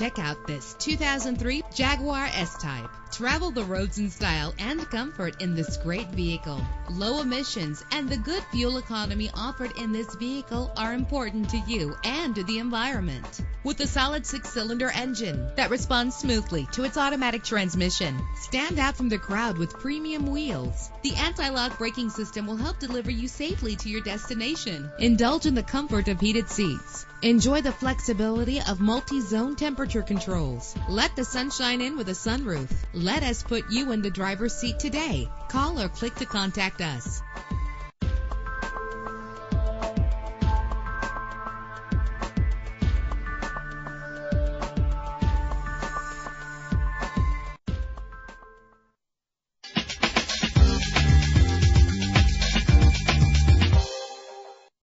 Check out this 2003 Jaguar S-Type. Travel the roads in style and comfort in this great vehicle. Low emissions and the good fuel economy offered in this vehicle are important to you and to the environment. With a solid 6-cylinder engine that responds smoothly to its automatic transmission, stand out from the crowd with premium wheels. The anti-lock braking system will help deliver you safely to your destination. Indulge in the comfort of heated seats. Enjoy the flexibility of multi-zone temperature controls. Let the sunshine in with a sunroof. Let us put you in the driver's seat today. Call or click to contact us.